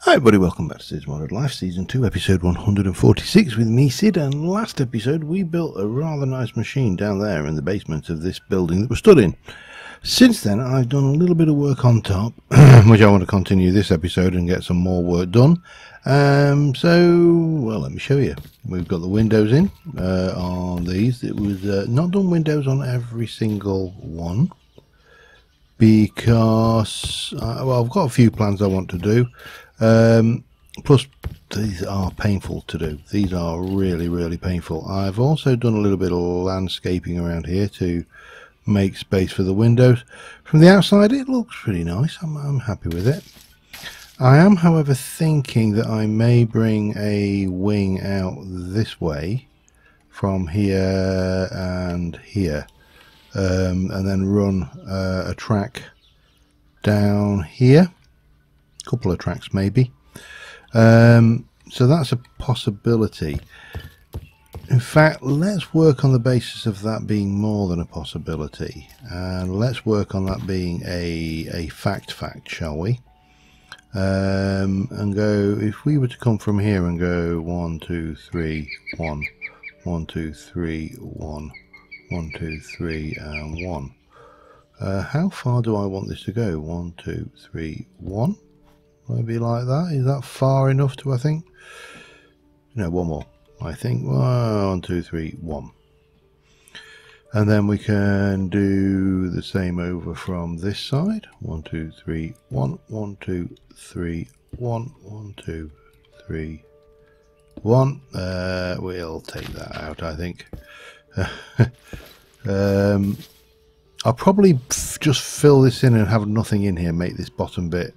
Hi everybody, welcome back to Sid's Modern Life, Season 2, Episode 146 with me, Sid, and last episode we built a rather nice machine down there in the basement of this building that we're stood in. Since then I've done a little bit of work on top, which I want to continue this episode and get some more work done. Well, let me show you. We've got the windows in on these. It was not done windows on every single one, because well, I've got a few plans I want to do. Plus these are painful to do. These are really painful. I've also done a little bit of landscaping around here to make space for the windows. From the outside it looks pretty nice. I'm happy with it. I am however thinking that I may bring a wing out this way from here and here, and then run a track down here, couple of tracks maybe, so that's a possibility. In fact, let's work on the basis of that being more than a possibility, and let's work on that being a fact, shall we? And go, if we were to come from here and go 1, 2, 3, 1, 1, 2, 3, 1, 1, 2, 3, and 1, how far do I want this to go? 1, 2, 3, 1. Maybe like that. Is that far enough to, I think? No, one more. I think 1, 2, 3, 1. And then we can do the same over from this side. 1, 2, 3, 1, 1, 2, 3, 1, 1, 2, 3, 1. We'll take that out, I think. I'll probably just fill this in and have nothing in here. Make this bottom bit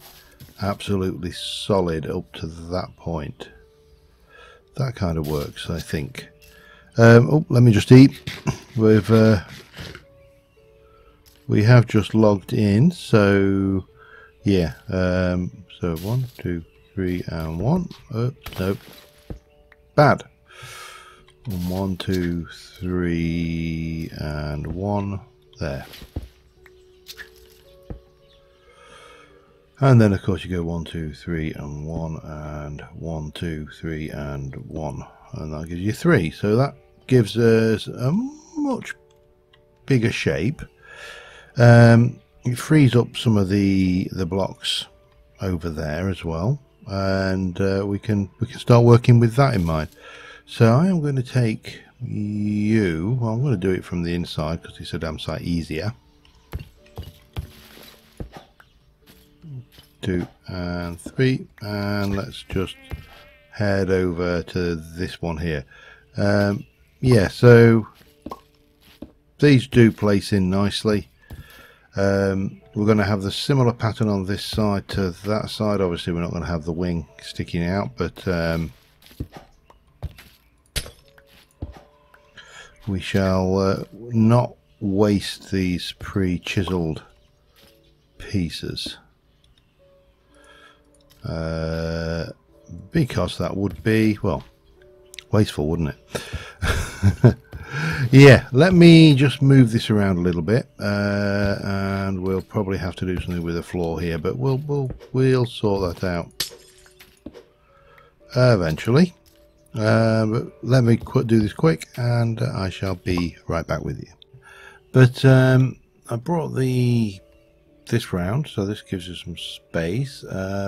absolutely solid up to that point. That kind of works, I think. Oh, let me just eat. We have just logged in, so yeah. So 1, 2, 3, and 1. Oh, nope. Bad. 1, 2, 3, and 1. There. And then, of course, you go 1, 2, 3, and 1, and 1, 2, 3, and 1, and that gives you 3. So that gives us a much bigger shape. It frees up some of the blocks over there as well, and we can start working with that in mind. So I am going to take you. Well, I'm going to do it from the inside because it's a damn sight easier. 2 and 3, and let's just head over to this one here. Yeah, so these do place in nicely. We're going to have the similar pattern on this side to that side. Obviously we're not going to have the wing sticking out, but we shall not waste these pre-chiseled pieces, because that would be, well, wasteful, wouldn't it? Yeah, let me just move this around a little bit, and we'll probably have to do something with the floor here, but we'll sort that out eventually. But let me do this quick, and I shall be right back with you. But I brought this round, so this gives you some space.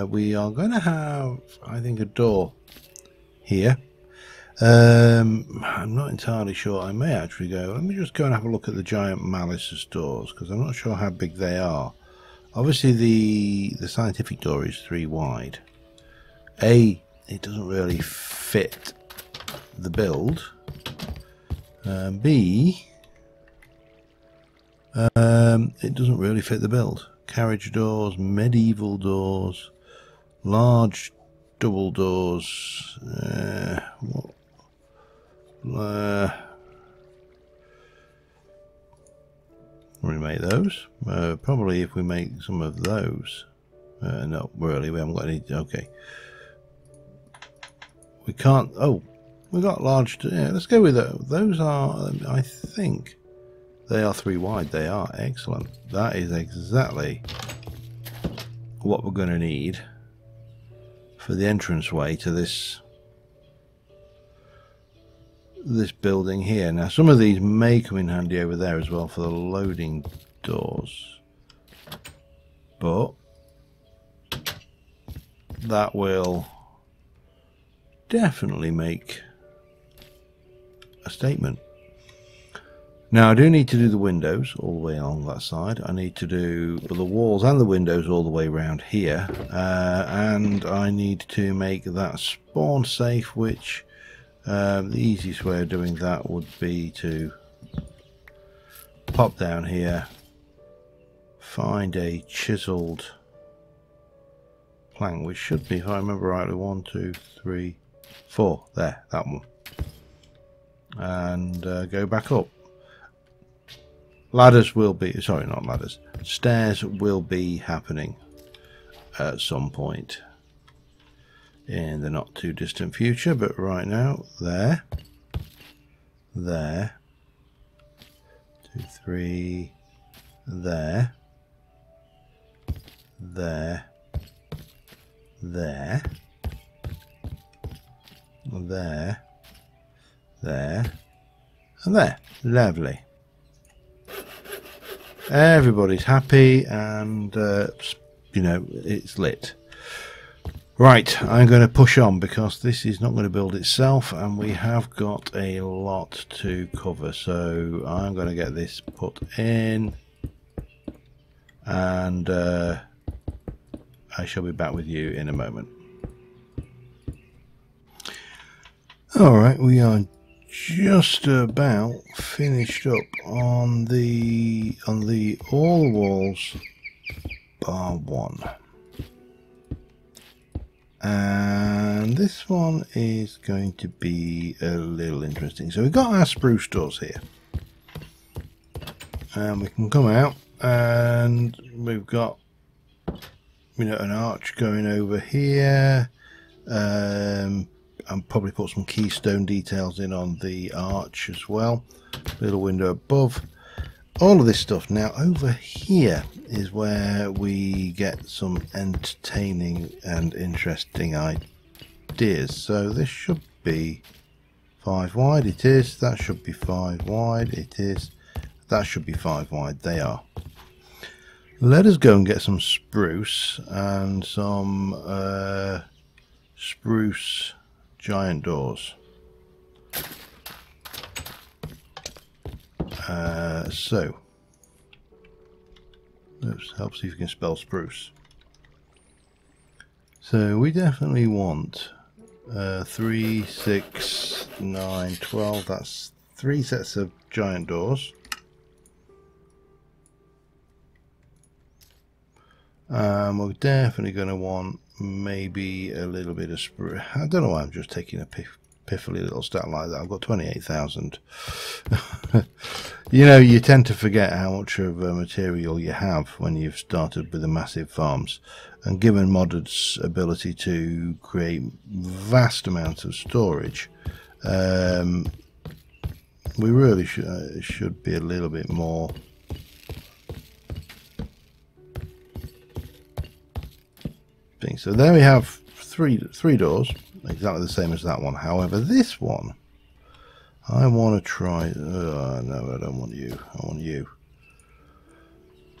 We are going to have, I think, a door here. I'm not entirely sure. I may actually go, let me just go and have a look at the giant Malice's doors, because I'm not sure how big they are. Obviously the scientific door is 3 wide. It doesn't really fit the build. It doesn't really fit the build. Carriage doors, medieval doors, large double doors, we make those, probably if we make some of those, no, really, we haven't got any. Okay, we can't. Oh, we got large, yeah, let's go with those. Those are, I think they are 3 wide. They are excellent. That is exactly what we're going to need for the entranceway to this building here. Now some of these may come in handy over there as well for the loading doors, but that will definitely make a statement. Now I do need to do the windows all the way along that side. I need to do the walls and the windows all the way around here, and I need to make that spawn safe, which the easiest way of doing that would be to pop down here, find a chiseled plank, which should be, if I remember rightly, 1, 2, 3, 4, there, that one, and go back up. Ladders will be, sorry, not ladders, stairs will be happening at some point in the not too distant future, but right now, there, 2, 3, there, and there. Lovely. Everybody's happy, and you know, it's lit. Right, I'm going to push on because this is not going to build itself, and we have got a lot to cover. So I'm going to get this put in, and I shall be back with you in a moment. All right, we are just about finished up on the all walls bar one, and this one is going to be a little interesting. So we've got our spruce doors here, and we can come out, and we've got, you know, an arch going over here, and probably put some keystone details in on the arch as well. Little window above. All of this stuff. Now over here is where we get some entertaining and interesting ideas. So this should be 5 wide. It is. That should be 5 wide. It is. That should be 5 wide. They are. Let us go and get some spruce and some spruce giant doors. So let's help see if we can spell spruce. So we definitely want 3, 6, 9, 12. That's 3 sets of giant doors. We're definitely going to want maybe a little bit of spruce. I don't know why I'm just taking a piffly little stat like that. I've got 28,000. You know, you tend to forget how much of material you have when you've started with the massive farms. And given modded's ability to create vast amounts of storage, we really should be a little bit more thing. So there we have three doors, exactly the same as that one. However, this one I want to try. No, I don't want you. I want you.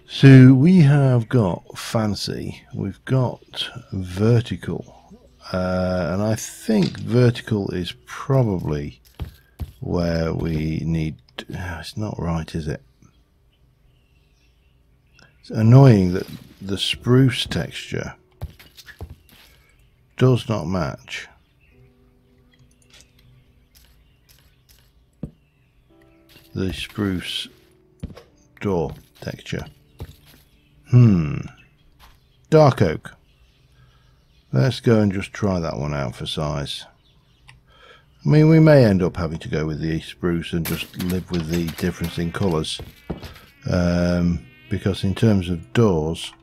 So we have got fancy. We've got vertical, and I think vertical is probably where we need. It's not right, is it? It's annoying that the spruce texture does not match. The spruce door texture. Dark oak. Let's go and just try that one out for size. I mean, we may end up having to go with the spruce and just live with the difference in colours. Because in terms of doors,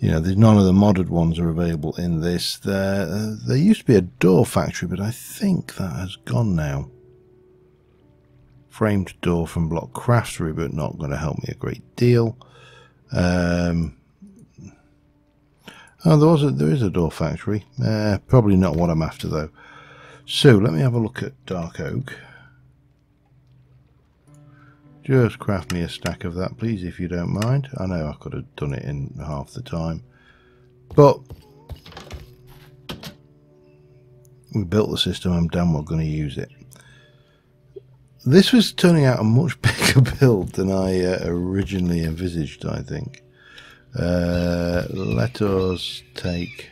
you know, none of the modded ones are available in this. There used to be a door factory, but I think that has gone now. Framed door from Block Craftery, but not going to help me a great deal. Oh, there is a door factory. Probably not what I'm after though. So let me have a look at dark oak. Just craft me a stack of that, please, if you don't mind. I know I could have done it in half the time, but we built the system. I'm damn well going to use it. This was turning out a much bigger build than I originally envisaged, I think. Let us take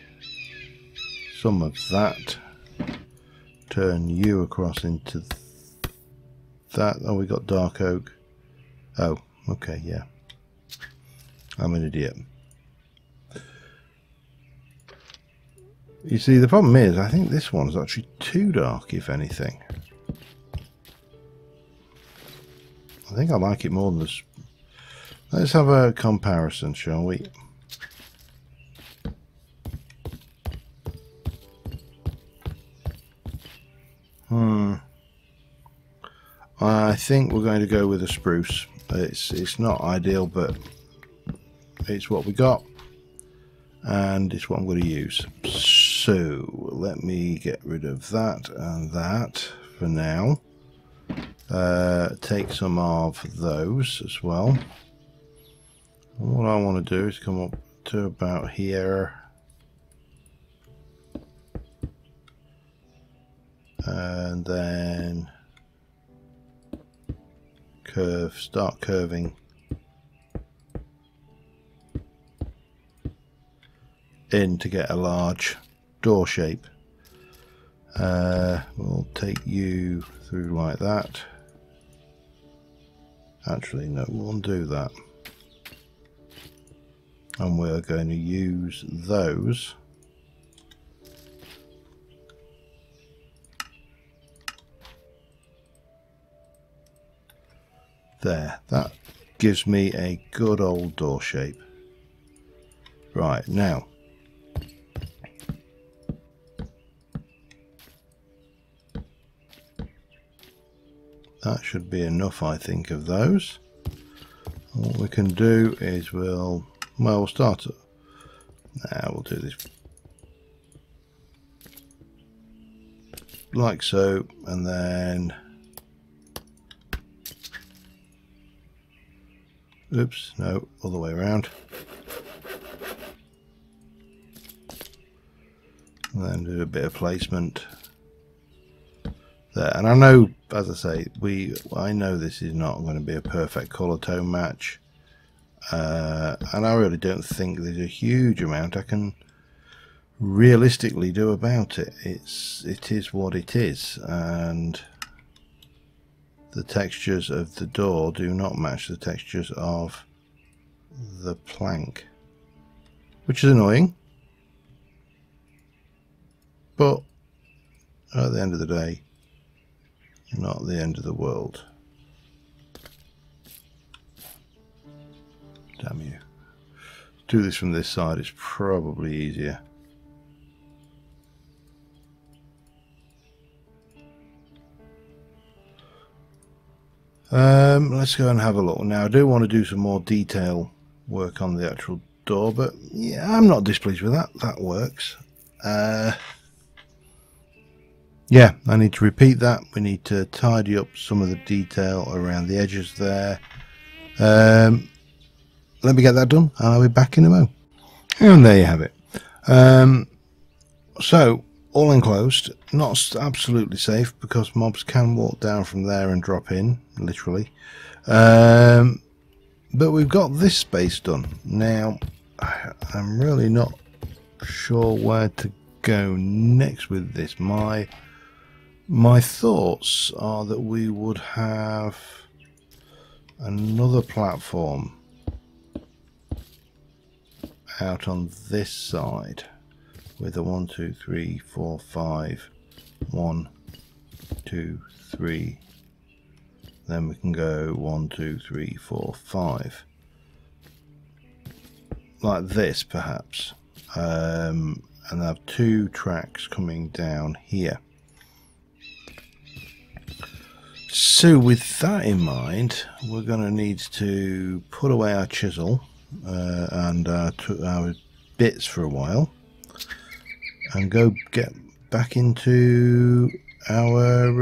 some of that. Turn you across into that. Oh, we got dark oak. Oh, okay, yeah. I'm an idiot. You see, the problem is, I think this one's actually too dark, if anything. I think I like it more than this. Let's have a comparison, shall we? I think we're going to go with a spruce. It's not ideal, but it's what we got, and it's what I'm going to use. So let me get rid of that and that for now. Take some of those as well. And what I want to do is come up to about here. And then curve, start curving in to get a large door shape. We'll take you through like that. Actually, no, we'll undo that. And we're going to use those. There, that gives me a good old door shape. Right, now. That should be enough, I think, of those. What we can do is we'll start. Now we'll do this like so, and then oops, no, other way around. And then do a bit of placement there. And I know, as I say, I know this is not going to be a perfect colour tone match. And I really don't think there's a huge amount I can realistically do about it. It is what it is, and the textures of the door do not match the textures of the plank, which is annoying, but at the end of the day, not the end of the world. Damn you. Do this from this side, it's probably easier. Let's go and have a look. Now, I do want to do some more detail work on the actual door, but yeah, I'm not displeased with that. That works. Yeah, I need to repeat that. We need to tidy up some of the detail around the edges there. Let me get that done, and I'll be back in a moment. And there you have it. So, all enclosed, not absolutely safe because mobs can walk down from there and drop in, literally. But we've got this space done. Now, I'm really not sure where to go next with this. My thoughts are that we would have another platform out on this side. With a 1, 2, 3, 4, 5, 1, 2, 3. Then we can go 1, 2, 3, 4, 5. Like this, perhaps. And I have 2 tracks coming down here. So with that in mind, we're going to need to put away our chisel. and our bits for a while and go get back into our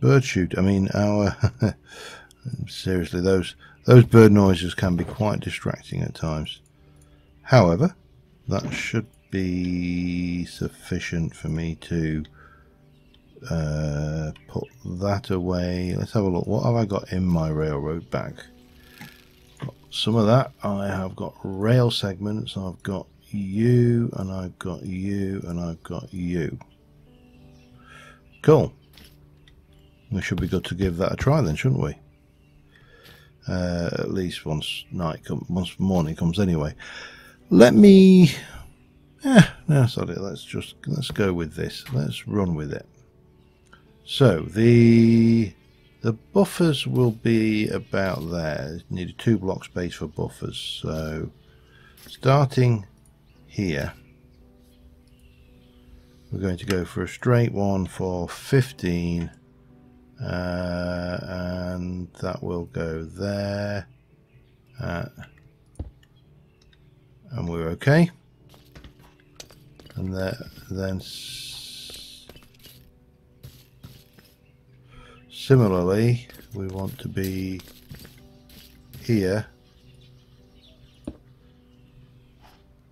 bird shoot. I mean our seriously, those bird noises can be quite distracting at times. However, that should be sufficient for me to put that away. Let's have a look. What have I got in my railroad bag? Got some of that. I have got rail segments. I've got you, and I've got you, and I've got you. Cool. We should be good to give that a try then, shouldn't we? At least once morning comes anyway. Let me. No, sorry. Let's go with this. Let's run with it. So the buffers will be about there. Need a 2 block space for buffers. So starting here, we're going to go for a straight one for 15, and that will go there, and we're okay. And then similarly, we want to be here,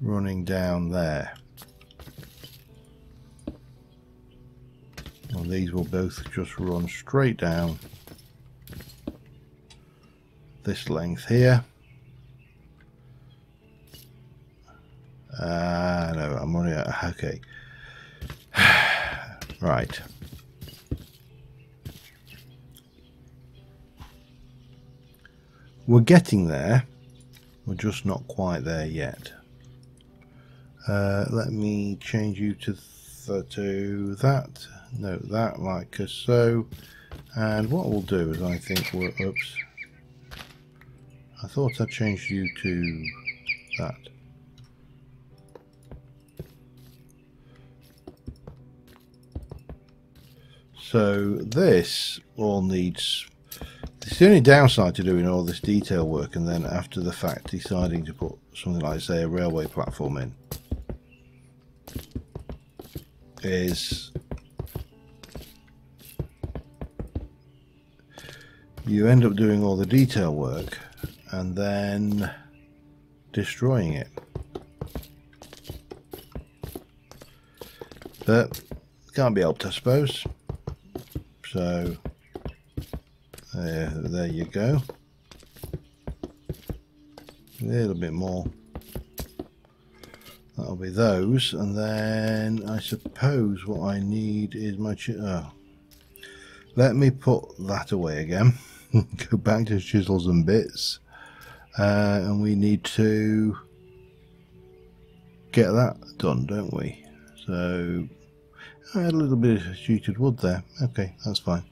running down there. And these will both just run straight down this length here. No, I'm running out. Okay. Right. We're getting there. We're just not quite there yet. Let me change you to that. No, that like so. And what we'll do is I think we're... Oops. I thought I changed you to that. So this all needs... It's the only downside to doing all this detail work and then after the fact deciding to put something like, say, a railway platform in, is you end up doing all the detail work and then destroying it. But can't be helped, I suppose. So there you go. A little bit more. That'll be those, and then I suppose what I need is my... Let me put that away again. Go back to chisels and bits, and we need to get that done, don't we? So I had a little bit of sheeted wood there. Okay, that's fine.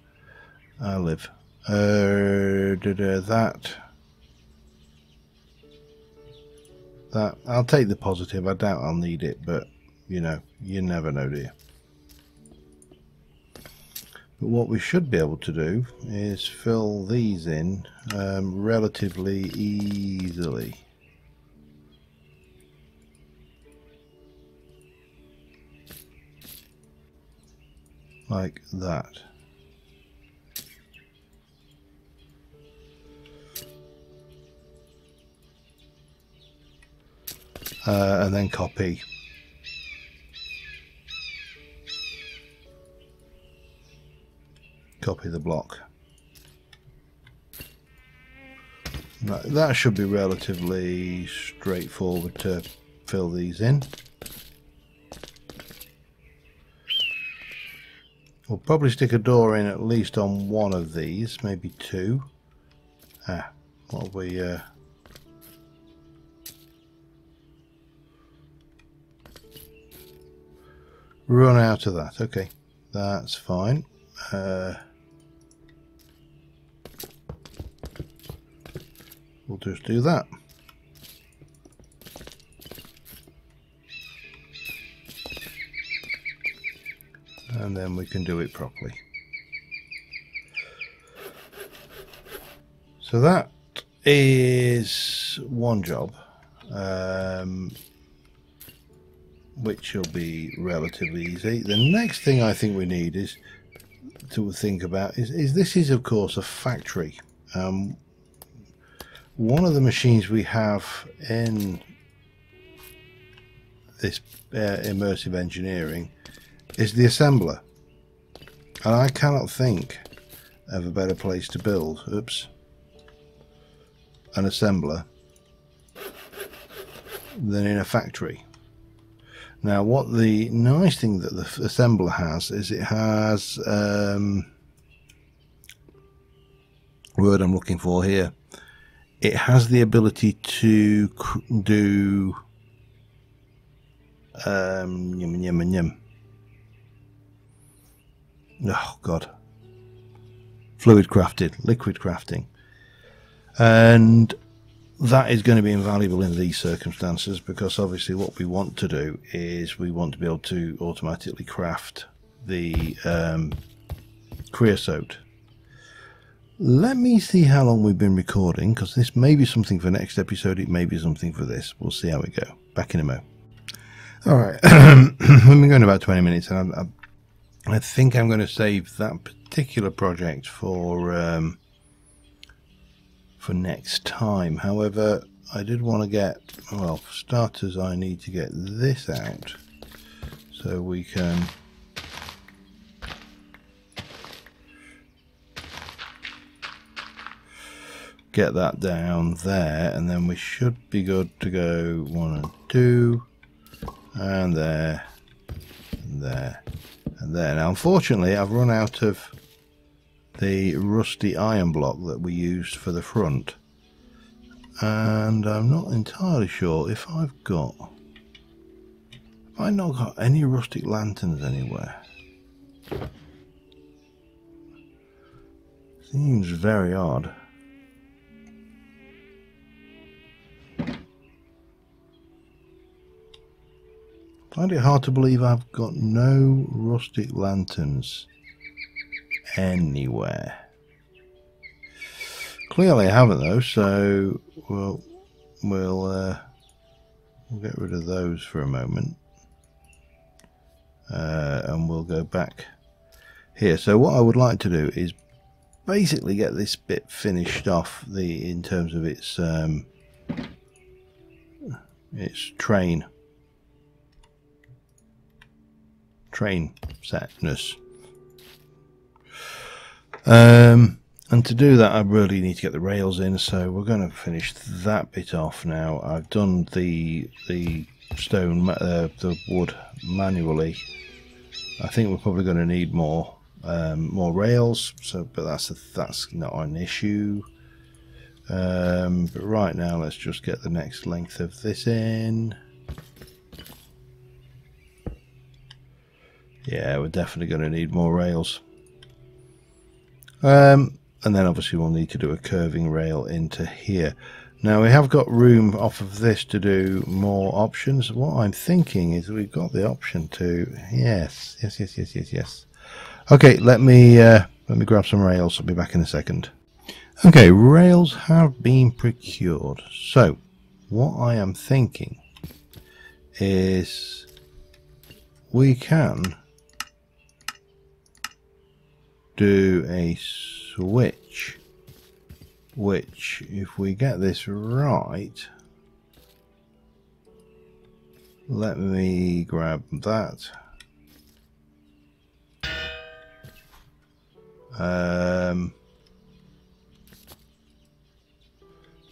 I'll live. That I'll take the positive. I doubt I'll need it, but you know, you never know, do you? But what we should be able to do is fill these in relatively easily. Like that. And then copy. Copy the block. That should be relatively straightforward to fill these in. We'll probably stick a door in at least on one of these, maybe two. What have we... run out of that. Okay, that's fine. We'll just do that. And then we can do it properly. So that is one job, which will be relatively easy. The next thing I think we need is to think about is this is of course a factory. One of the machines we have in this immersive engineering is the assembler, and I cannot think of a better place to build an assembler than in a factory. Now, what the nice thing that the assembler has is it has word I'm looking for here. It has the ability to do liquid crafting, and that is going to be invaluable in these circumstances, because obviously what we want to do is we want to be able to automatically craft the creosote. Let me see how long we've been recording, because this may be something for next episode, it may be something for this. We'll see how we go. Back in a mo. All right, we've been going about 20 minutes, and I think I'm going to save that particular project for next time. However, I did want to get, well, for starters, I need to get this out so we can get that down there, and then we should be good to go. 1 and 2, and there, and there, and there. Now, unfortunately, I've run out of the rusty iron block that we used for the front, and I'm not entirely sure if I've got, have I not got any rustic lanterns anywhere? Seems very odd. I find it hard to believe I've got no rustic lanterns anywhere. Clearly I haven't, though, so we'll get rid of those for a moment, and we'll go back here. So what I would like to do is basically get this bit finished off, in terms of its train setness. And to do that I really need to get the rails in, so we're going to finish that bit off now. I've done the stone, the wood manually. I think we're probably going to need more rails, so but that's not an issue. But right now let's just get the next length of this in. Yeah, we're definitely going to need more rails. And then obviously we'll need to do a curving rail into here. Now, we have got room off of this to do more options. What I'm thinking is we've got the option to, yes. Okay, let me grab some rails. I'll be back in a second. Okay, rails have been procured. So what I am thinking is we can do a switch, which, if we get this right, let me grab that.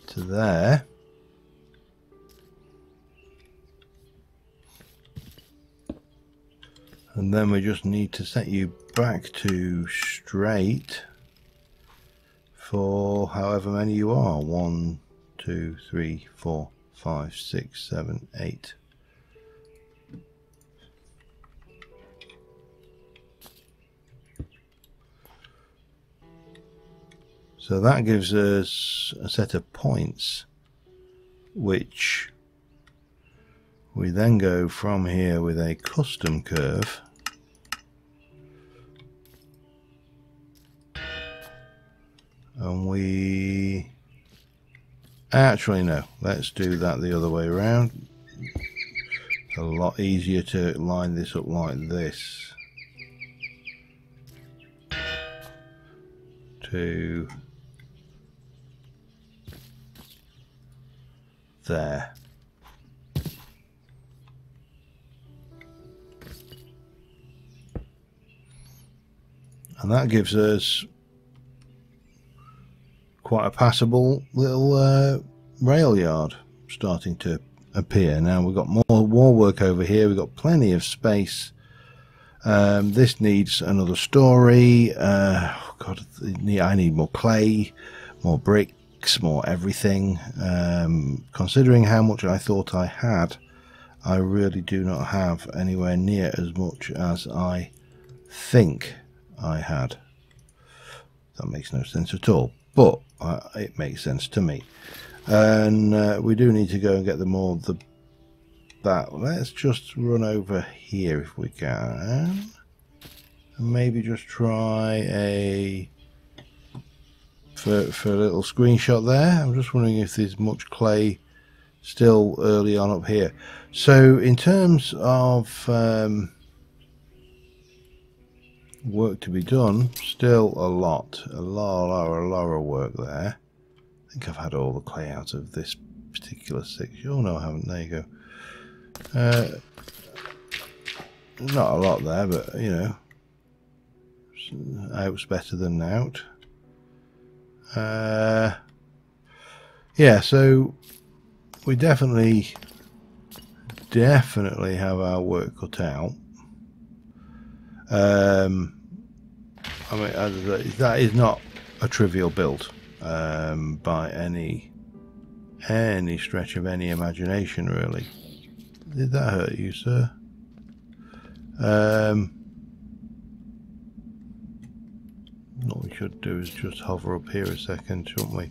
To there. And then we just need to set you back to straight for however many you are. 1, 2, 3, 4, 5, 6, 7, 8. So that gives us a set of points, which we then go from here with a custom curve. And we... Actually, no. Let's do that the other way around. It's a lot easier to line this up like this. 2... There. And that gives us quite a passable little rail yard starting to appear. Now we've got more war work over here. We've got plenty of space. This needs another story. Oh God, I need more clay, more bricks, more everything. Considering how much I thought I had, I really do not have anywhere near as much as I think I had. That makes no sense at all, but it makes sense to me. And we do need to go and get them all. Let's just run over here if we can, and maybe just try a for a little screenshot there. I'm just wondering if there's much clay still early on up here. So in terms of work to be done, still a lot of work there. I think I've had all the clay out of this particular section. Oh no, I haven't. There you go. Not a lot there, but you know, out's better than out. Yeah, so we definitely have our work cut out. I mean, that is not a trivial build by any stretch of any imagination, really. Did that hurt you, sir? What we should do is just hover up here a second, shouldn't we?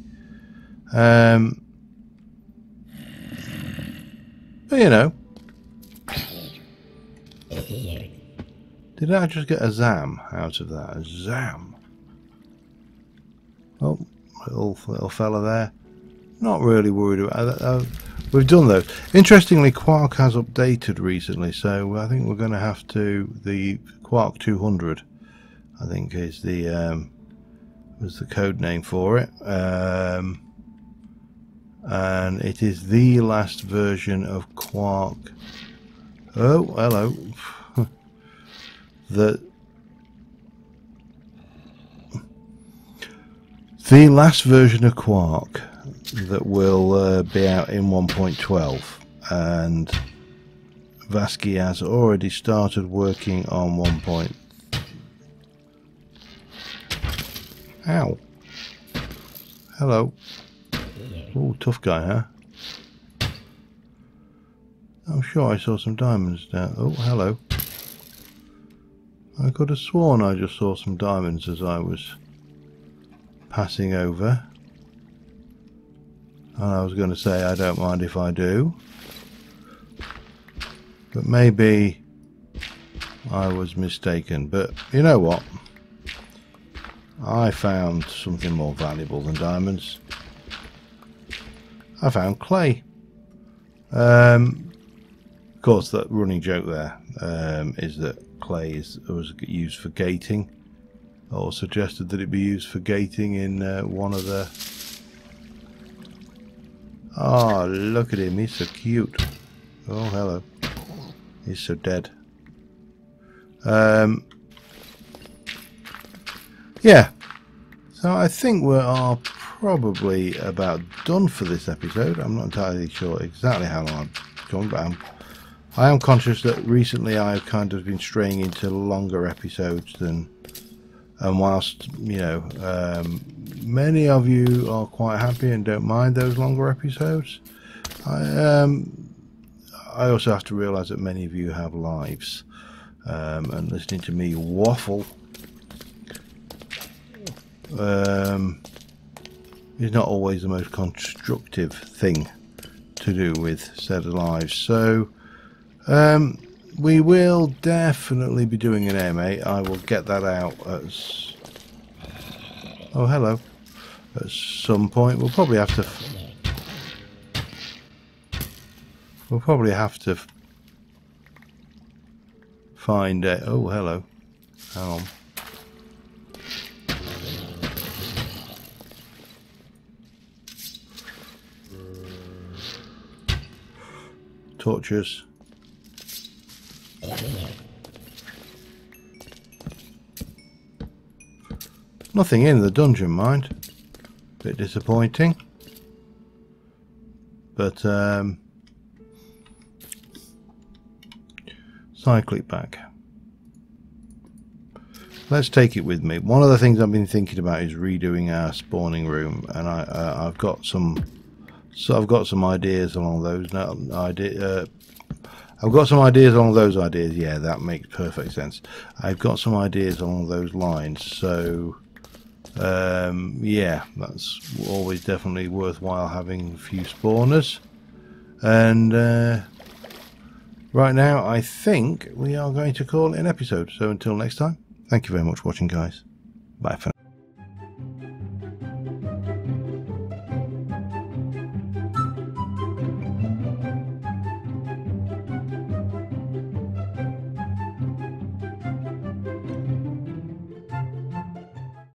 But you know. Did I just get a zam out of that? A zam. Oh, little fella there. Not really worried about that. We've done those. Interestingly, Quark has updated recently, so I think we're going to have to... The Quark 200, I think, is the was the code name for it. And it is the last version of Quark. Oh, hello. The last version of Quark that will be out in 1.12, and Vasky has already started working on 1. Ow! Hello. Oh, tough guy, huh? I'm sure I saw some diamonds down. Oh, hello. I could have sworn I just saw some diamonds as I was passing over. And I was going to say, I don't mind if I do. But maybe I was mistaken. But you know what? I found something more valuable than diamonds. I found clay. Of course, that running joke there is that clay was used for gating, or suggested that it be used for gating in one of the... Oh, look at him, he's so cute. Oh, hello. He's so dead. Yeah, so I think we are probably about done for this episode. I'm not entirely sure exactly how long I've gone, but I am conscious that recently I've kind of been straying into longer episodes than, and whilst, you know, many of you are quite happy and don't mind those longer episodes, I also have to realise that many of you have lives, and listening to me waffle is not always the most constructive thing to do with said lives. So we will definitely be doing an MA. I will get that out as... Oh, hello. at some point. We'll probably have to find a oh hello. Hang on. Torches. Nothing in the dungeon, mind. Bit disappointing. But cyclic back. Let's take it with me. One of the things I've been thinking about is redoing our spawning room, and I've got some. So I've got some ideas along those. I've got some ideas along those ideas. Yeah, that makes perfect sense. I've got some ideas along those lines. So, yeah, that's always definitely worthwhile having a few spawners. And right now, I think we are going to call it an episode. So until next time. Thank you very much for watching, guys. Bye for now.